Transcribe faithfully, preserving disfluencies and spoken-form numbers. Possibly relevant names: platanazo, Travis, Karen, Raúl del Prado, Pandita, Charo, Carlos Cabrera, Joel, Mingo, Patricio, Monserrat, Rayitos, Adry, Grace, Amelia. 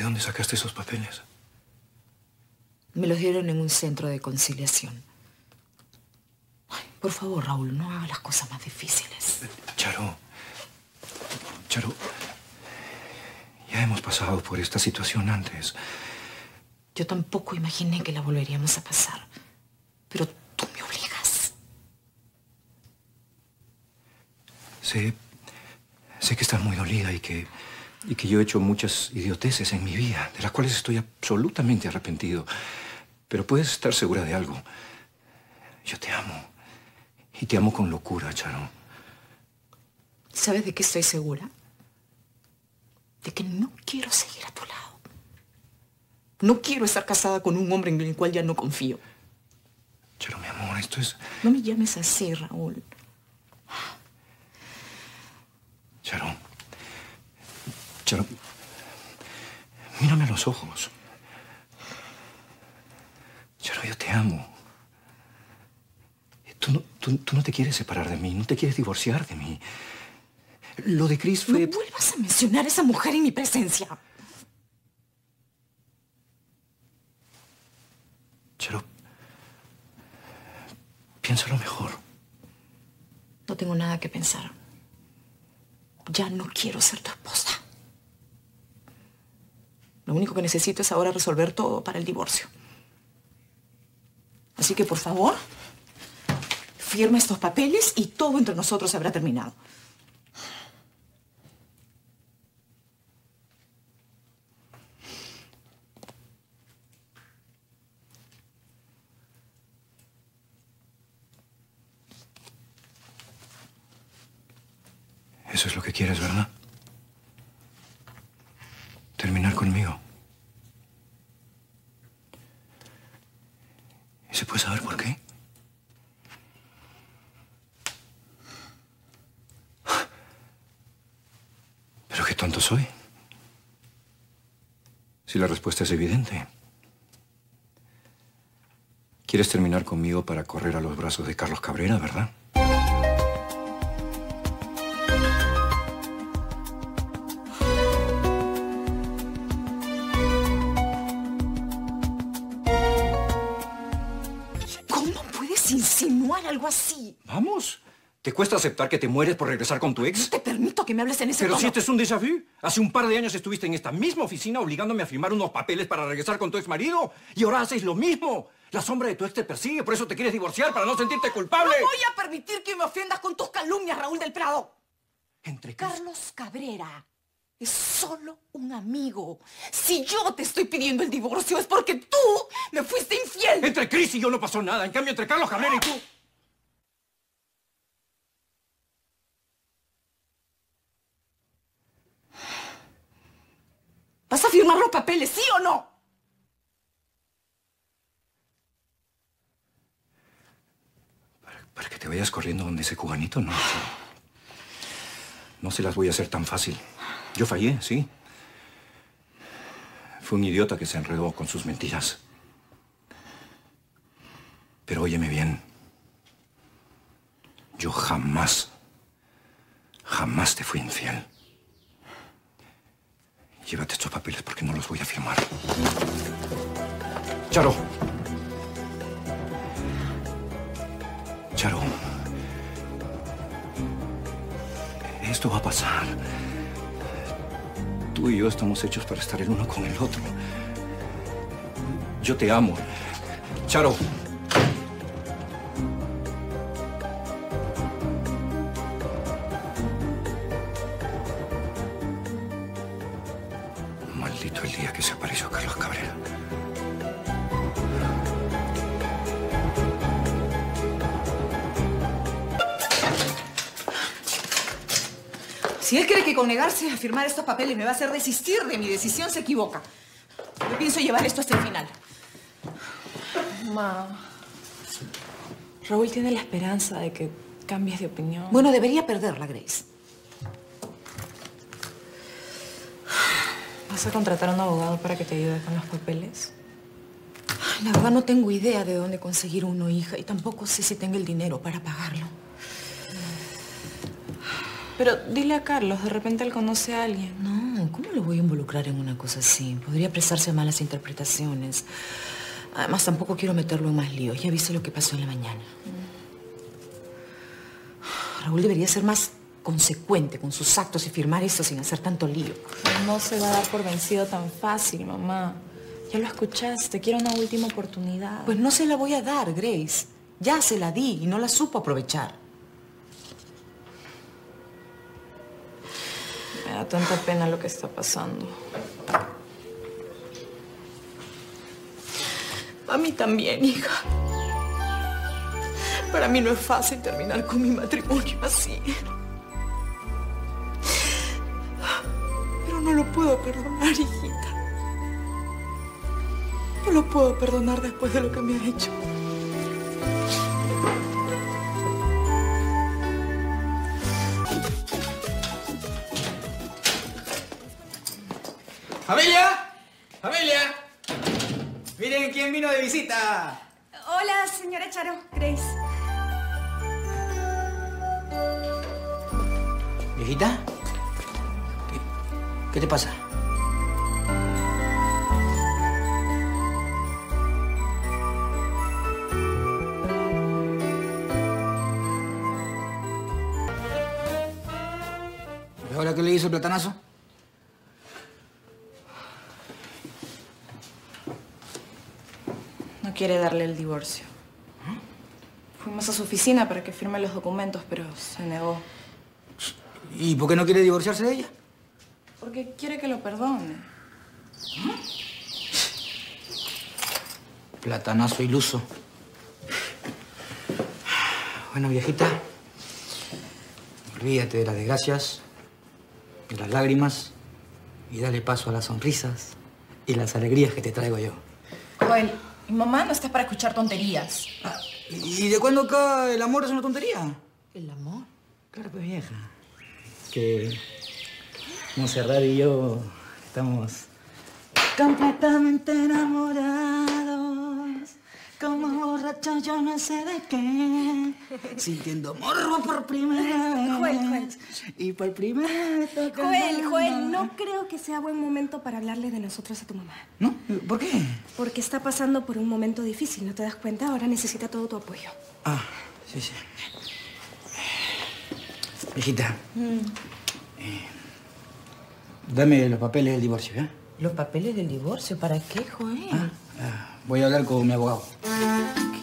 ¿De dónde sacaste esos papeles? Me los dieron en un centro de conciliación. Ay, por favor, Raúl, no hagas las cosas más difíciles. Charo, Charo, ya hemos pasado por esta situación antes. Yo tampoco imaginé que la volveríamos a pasar, pero tú me obligas. Sé, sé que estás muy dolida y que, y que yo he hecho muchas idioteces en mi vida, de las cuales estoy absolutamente arrepentido. Pero puedes estar segura de algo. Yo te amo. Y te amo con locura, Charo. ¿Sabes de qué estoy segura? De que no quiero seguir a tu lado. No quiero estar casada con un hombre en el cual ya no confío. Charo, mi amor, esto es... No me llames así, Raúl. Charo. Charo. Mírame a los ojos. Charo, yo te amo. Tú no, tú, tú no te quieres separar de mí, no te quieres divorciar de mí. Lo de Chris fue... No vuelvas a mencionar a esa mujer en mi presencia. Charo, piénsalo mejor. No tengo nada que pensar. Ya no quiero ser tu esposa. Lo único que necesito es ahora resolver todo para el divorcio. Así que, por favor, firma estos papeles y todo entre nosotros habrá terminado. Eso es lo que quieres, ¿verdad? Terminar conmigo. ¿Y se puede saber por qué? ¿Pero qué tonto soy? Si la respuesta es evidente. Quieres terminar conmigo para correr a los brazos de Carlos Cabrera, ¿verdad? Algo así. Vamos. ¿Te cuesta aceptar que te mueres por regresar con tu ex? No te permito que me hables en ese tono. Pero si este es un déjà vu. Hace un par de años estuviste en esta misma oficina obligándome a firmar unos papeles para regresar con tu ex marido. Y ahora haces lo mismo. La sombra de tu ex te persigue. Por eso te quieres divorciar, para no sentirte culpable. No voy a permitir que me ofendas con tus calumnias, Raúl del Prado. Entre Carlos Cabrera es solo un amigo. Si yo te estoy pidiendo el divorcio es porque tú me fuiste infiel. Entre Chris y yo no pasó nada. En cambio, entre Carlos Cabrera y tú... ¿Vas a firmar los papeles, sí o no? Para, para que te vayas corriendo donde ese cubanito, no. No se las voy a hacer tan fácil. Yo fallé, sí. Fue un idiota que se enredó con sus mentiras. Pero óyeme bien. Yo jamás, jamás te fui infiel. Llévate estos papeles porque no los voy a firmar. Charo. Charo. Esto va a pasar. Tú y yo estamos hechos para estar el uno con el otro. Yo te amo. Charo. Si él cree que con negarse a firmar estos papeles me va a hacer desistir de mi decisión, se equivoca. Yo pienso llevar esto hasta el final. Ma, Raúl tiene la esperanza de que cambies de opinión. Bueno, debería perderla, Grace. ¿Vas a contratar a un abogado para que te ayude con los papeles? La verdad no tengo idea de dónde conseguir uno, hija, y tampoco sé si tengo el dinero para pagarlo. Pero dile a Carlos, de repente él conoce a alguien. No, ¿cómo lo voy a involucrar en una cosa así? Podría prestarse a malas interpretaciones. Además, tampoco quiero meterlo en más líos. Ya viste lo que pasó en la mañana. Mm. Raúl debería ser más consecuente con sus actos y firmar eso sin hacer tanto lío. No se va a dar por vencido tan fácil, mamá. Ya lo escuchaste, quiero una última oportunidad. Pues no se la voy a dar, Grace. Ya se la di y no la supo aprovechar. Me da tanta pena lo que está pasando. A mí también, hija. Para mí no es fácil terminar con mi matrimonio así. Pero no lo puedo perdonar, hijita. No lo puedo perdonar después de lo que me ha hecho. ¡Amelia! ¡Amelia! ¡Miren quién vino de visita! Hola, señora Charo. Grace. ¿Viejita? ¿Qué, qué te pasa? ¿Y ahora qué le hizo el platanazo? Quiere darle el divorcio. Fuimos a su oficina para que firme los documentos, pero se negó. ¿Y por qué no quiere divorciarse de ella? Porque quiere que lo perdone. Platanazo iluso. Bueno, viejita, olvídate de las desgracias, de las lágrimas, y dale paso a las sonrisas y las alegrías que te traigo yo. Joel. Mi mamá no está para escuchar tonterías. Ah, ¿y de cuándo acá el amor es una tontería? ¿El amor? Claro, pues, vieja. Que Monserrat y yo estamos completamente enamorados. Como borracho yo no sé de qué. Sintiendo morbo por primera vez. Joel, Joel. Y por primera vez toca. Joel, Joel, no creo que sea buen momento para hablarle de nosotros a tu mamá. ¿No? ¿Por qué? Porque está pasando por un momento difícil, ¿no te das cuenta? Ahora necesita todo tu apoyo. Ah, sí, sí. Hijita. Mm. Eh, dame los papeles del divorcio, ¿eh? ¿Los papeles del divorcio? ¿Para qué, Joel? Ah, ah, voy a hablar con mi abogado. ¿Qué?